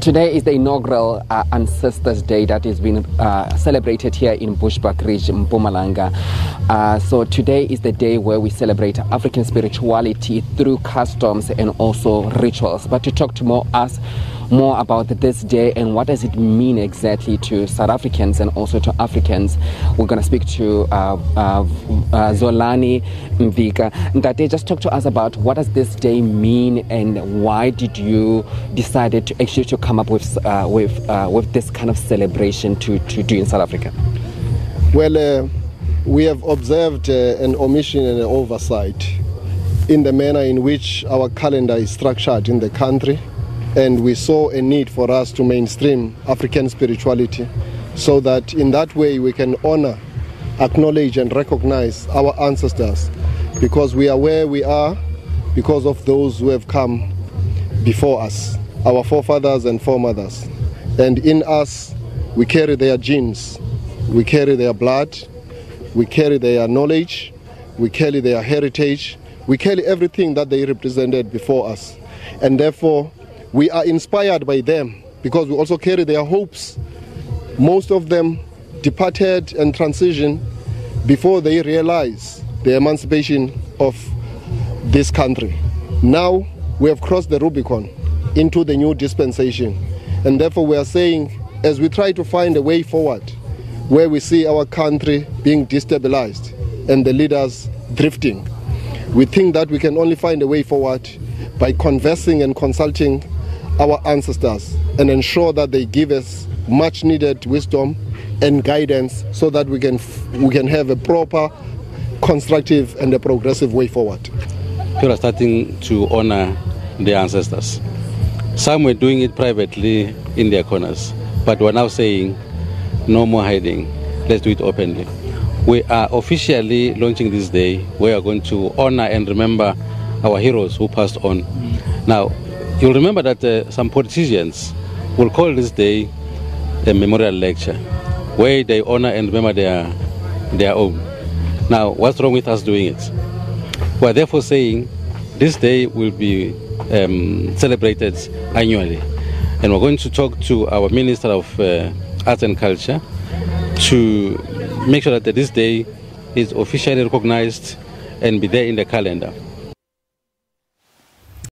Today is the inaugural Ancestors' Day that has been celebrated here in Bushbuckridge, Mpumalanga. So today is the day where we celebrate African spirituality through customs and also rituals. But to talk to more about this day and what does it mean exactly to South Africans and also to Africans, we're going to speak to Zolani Mvika. Ntate, just talk to us about what does this day mean and why did you decide to actually to come up with this kind of celebration to do in South Africa? Well, we have observed an omission and an oversight in the manner in which our calendar is structured in the country, and we saw a need for us to mainstream African spirituality so that in that way we can honor, acknowledge and recognize our ancestors, because we are where we are because of those who have come before us, our forefathers and foremothers. And in us we carry their genes, we carry their blood, we carry their knowledge, we carry their heritage, we carry everything that they represented before us. And therefore we are inspired by them because we also carry their hopes. Most of them departed and transitioned before they realized the emancipation of this country. Now we have crossed the Rubicon into the new dispensation, and therefore we are saying, as we try to find a way forward where we see our country being destabilized and the leaders drifting, we think that we can only find a way forward by conversing and consulting our ancestors and ensure that they give us much needed wisdom and guidance so that we can have a proper, constructive and a progressive way forward. People are starting to honor their ancestors. Some were doing it privately in their corners, but we're now saying no more hiding, let's do it openly. We are officially launching this day. We are going to honor and remember our heroes who passed on. Now, you'll remember that some politicians will call this day a memorial lecture, where they honor and remember their own. Now, what's wrong with us doing it? We're therefore saying this day will be celebrated annually. And we're going to talk to our Minister of Arts and Culture to make sure that this day is officially recognized and be there in the calendar.